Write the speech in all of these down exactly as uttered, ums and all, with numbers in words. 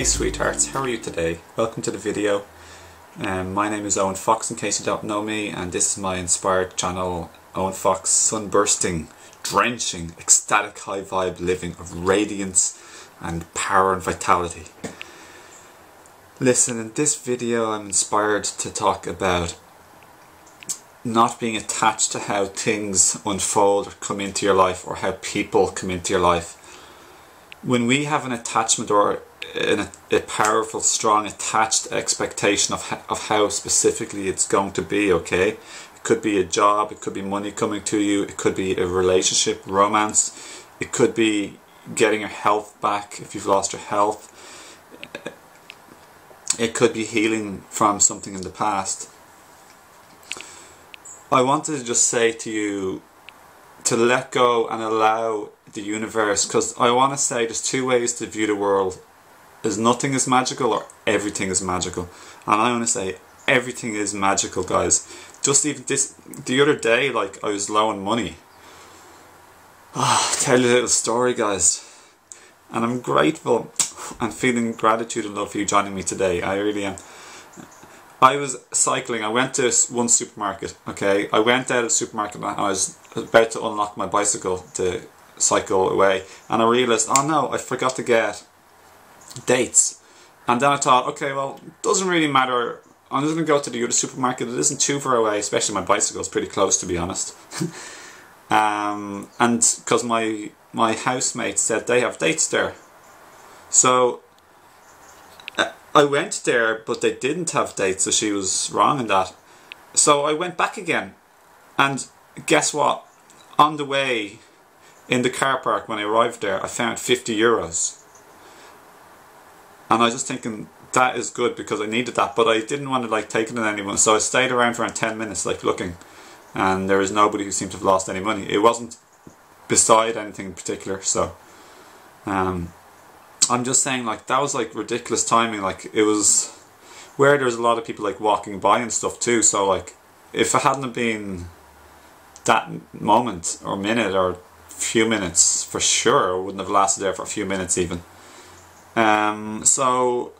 Hey sweethearts, how are you today? Welcome to the video. Um, my name is Owen Fox in case you don't know me, and this is my inspired channel, Owen Fox, sunbursting, drenching, ecstatic high vibe living of radiance and power and vitality. Listen, in this video I'm inspired to talk about not being attached to how things unfold or come into your life or how people come into your life. When we have an attachment or in a, a powerful, strong, attached expectation of, of how specifically it's going to be, okay? It could be a job, it could be money coming to you, it could be a relationship, romance, it could be getting your health back if you've lost your health, it could be healing from something in the past. I wanted to just say to you to let go and allow the universe, because I want to say there's two ways to view the world. There's nothing is magical or everything is magical. And I want to say everything is magical, guys. Just even this, the other day, like, I was low on money. Ah, oh, tell you a little story, guys. And I'm grateful and feeling gratitude and love for you joining me today. I really am. I was cycling. I went to one supermarket, okay? I went out of the supermarket and I was about to unlock my bicycle to cycle away. And I realised, oh no, I forgot to get dates. And then I thought, okay, well, doesn't really matter, I'm just going to go to the other supermarket, it isn't too far away, especially my bicycle is pretty close, to be honest. um, and because my my housemates said they have dates there, so uh, I went there, but they didn't have dates, so she was wrong in that. So I went back again, and guess what, on the way in the car park when I arrived there, I found fifty euros. And I was just thinking, that is good, because I needed that, but I didn't want to like take it on anyone. So I stayed around for around ten minutes like looking, and there was nobody who seemed to have lost any money. It wasn't beside anything in particular. So um, I'm just saying, like, that was like ridiculous timing. Like, it was where there was a lot of people like walking by and stuff too. So like, if it hadn't been that moment or minute or few minutes, for sure I wouldn't have lasted there for a few minutes even. Um, so,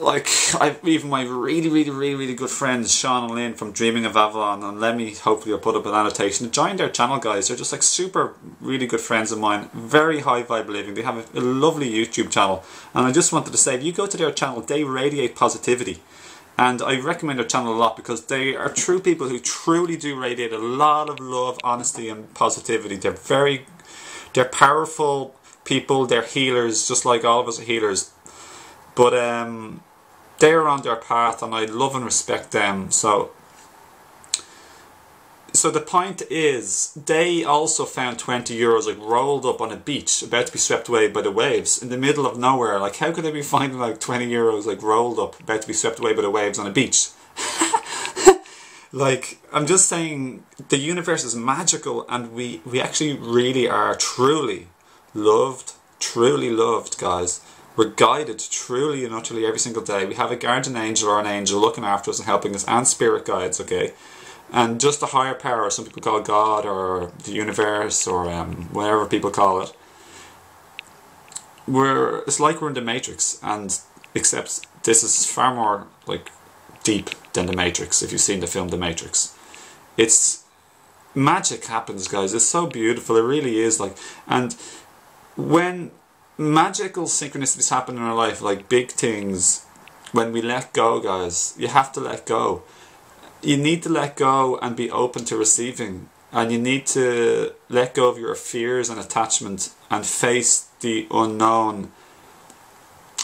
like, I've, even my really, really, really, really good friends, Sean and Lynn from Dreaming of Avalon, and let me, hopefully I'll put up an annotation, join their channel, guys. They're just like super, really good friends of mine, very high vibe living. They have a, a lovely YouTube channel, and I just wanted to say, if you go to their channel, they radiate positivity. And I recommend their channel a lot, because they are true people who truly do radiate a lot of love, honesty, and positivity. They're very, they're powerful people, they're healers, just like all of us are healers. But um, they're on their path, and I love and respect them. So, so the point is, they also found twenty euros like rolled up on a beach, about to be swept away by the waves, in the middle of nowhere. Like, how could they be finding like twenty euros like rolled up, about to be swept away by the waves on a beach? Like, I'm just saying, the universe is magical, and we we actually really are truly loved, truly loved, guys. We're guided truly and utterly every single day. We have a guardian angel or an angel looking after us and helping us, and spirit guides, okay? And just a higher power, some people call God or the universe or um, whatever people call it. We're, it's like we're in the Matrix, and except this is far more like deep than the Matrix, if you've seen the film The Matrix. It's magic happens, guys. It's so beautiful, it really is, like, and when magical synchronicities happen in our life, like big things, when we let go, guys, you have to let go. You need to let go and be open to receiving. And you need to let go of your fears and attachment and face the unknown.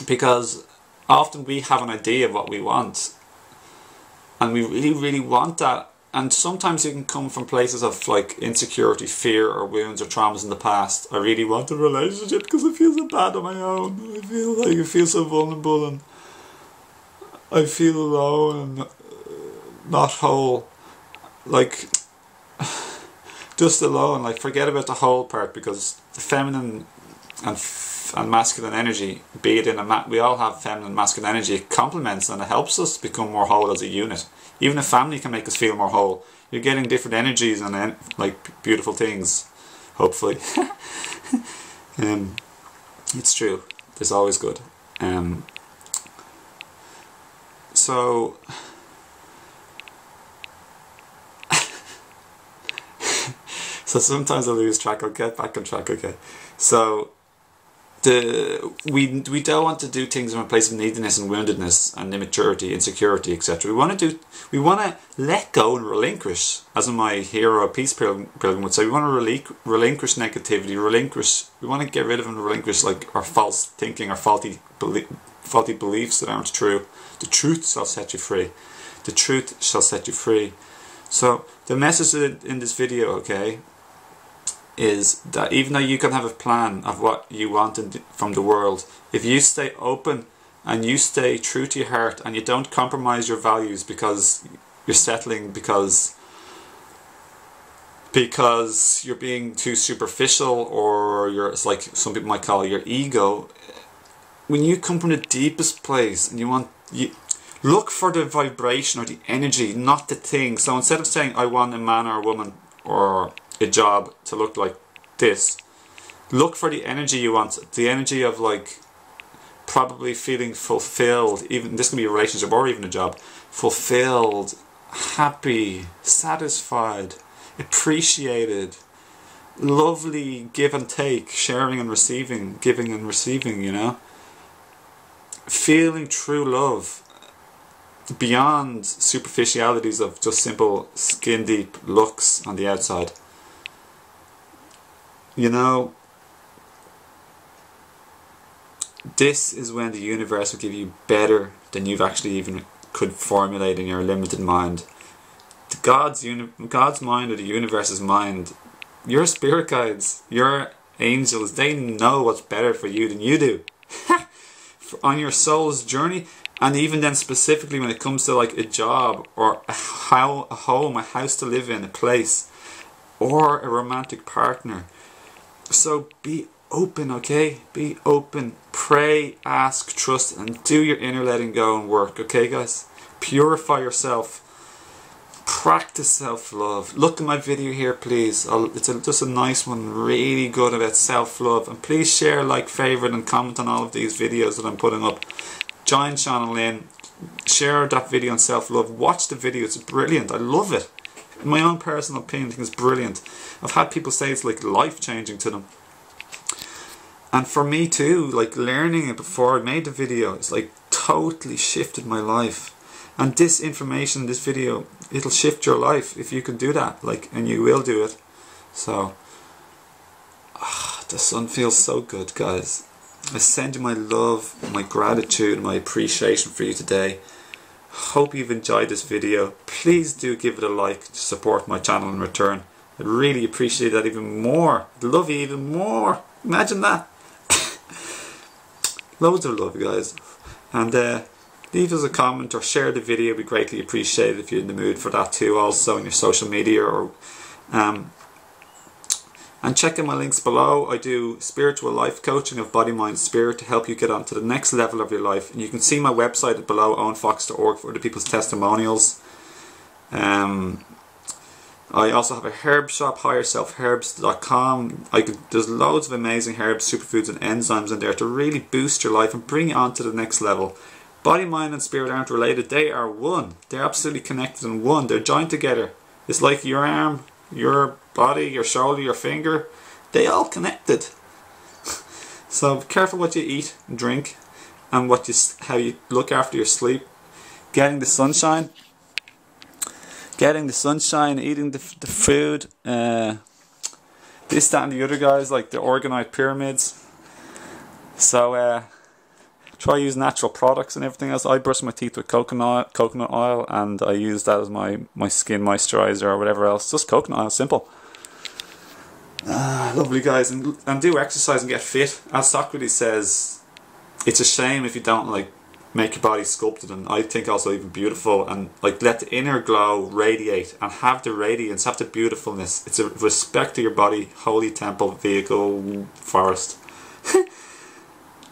Because often we have an idea of what we want. And we really, really want that. And sometimes it can come from places of like insecurity, fear, or wounds or traumas in the past. I really want a relationship because I feel so bad on my own. I feel like I feel so vulnerable, and I feel alone and not whole. Like, just alone. Like, forget about the whole part, because the feminine and f and masculine energy, be it in a ma we all have feminine and masculine energy. It complements and it helps us become more whole as a unit. Even a family can make us feel more whole. You're getting different energies and en like beautiful things, hopefully. um, it's true. is always good. Um, so so sometimes I lose track. I'll get back on track. Okay, so the we we don't want to do things from a place of neediness and woundedness and immaturity, insecurity, et cetera. We want to do we want to let go and relinquish, as in my hero Peace Pilgrim would say. We want to relinqu relinquish negativity, relinquish. We want to get rid of and relinquish like our false thinking, our faulty belie faulty beliefs that aren't true. The truth shall set you free. The truth shall set you free. So the message in this video, okay, is that even though you can have a plan of what you want from the world, if you stay open and you stay true to your heart and you don't compromise your values because you're settling, because because you're being too superficial, or you're, it's like some people might call it your ego, when you come from the deepest place and you want, you look for the vibration or the energy, not the thing. So instead of saying I want a man or a woman or a job to look like this, look for the energy you want, the energy of like probably feeling fulfilled, even this can be a relationship or even a job, fulfilled, happy, satisfied, appreciated, lovely give and take, sharing and receiving, giving and receiving, you know, feeling true love beyond superficialities of just simple skin deep looks on the outside. You know, this is when the universe will give you better than you've actually even could formulate in your limited mind. The God's, uni God's mind, or the universe's mind, your spirit guides, your angels, they know what's better for you than you do. For, on your soul's journey, and even then specifically when it comes to like a job, or a, ho a home, a house to live in, a place, or a romantic partner. So be open, okay? Be open. Pray, ask, trust, and do your inner letting go and work, okay, guys? Purify yourself. Practice self-love. Look at my video here, please. I'll, it's a, just a nice one, really good about self-love. And please share, like, favorite, and comment on all of these videos that I'm putting up. Join Sean and Lynn. Share that video on self-love. Watch the video. It's brilliant. I love it. In my own personal opinion, I think it's brilliant. I've had people say it's like life-changing to them. And for me too, like learning it before I made the video, it's like totally shifted my life. And this information, this video, it'll shift your life if you can do that. Like, and you will do it. So, ah, the sun feels so good, guys. I send you my love, my gratitude, my appreciation for you today. Hope you've enjoyed this video. Please do give it a like to support my channel in return. I'd really appreciate that even more. I'd love you even more. Imagine that. Loads of love, guys. And uh, leave us a comment or share the video. It'd be greatly appreciated if you're in the mood for that too. Also on your social media, or um, and check out my links below. I do spiritual life coaching of body, mind, spirit to help you get on to the next level of your life. And you can see my website below, own fox dot org, for other people's testimonials. Um, I also have a herb shop, higher self herbs dot com. I could, there's loads of amazing herbs, superfoods and enzymes in there to really boost your life and bring you on to the next level. Body, mind and spirit aren't related. They are one. They're absolutely connected and one. They're joined together. It's like your arm, your body, your shoulder, your finger, they all connected. So be careful what you eat and drink, and what you, how you look after your sleep, getting the sunshine, getting the sunshine, eating the, the food, uh, this, that and the other, guys, like the organite pyramids. So uh, try use natural products and everything else. I brush my teeth with coconut coconut oil, and I use that as my, my skin moisturizer or whatever else. Just coconut oil, simple. Ah, lovely, guys. And, and do exercise and get fit. As Socrates says, it's a shame if you don't like make your body sculpted, and I think also even beautiful, and like let the inner glow radiate and have the radiance, have the beautifulness. It's a respect to your body, holy temple, vehicle, forest.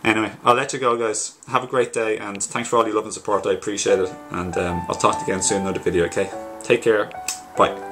Anyway, I'll let you go, guys. Have a great day, and thanks for all your love and support. I appreciate it, and um, I'll talk to you again soon in another video, okay? Take care. Bye.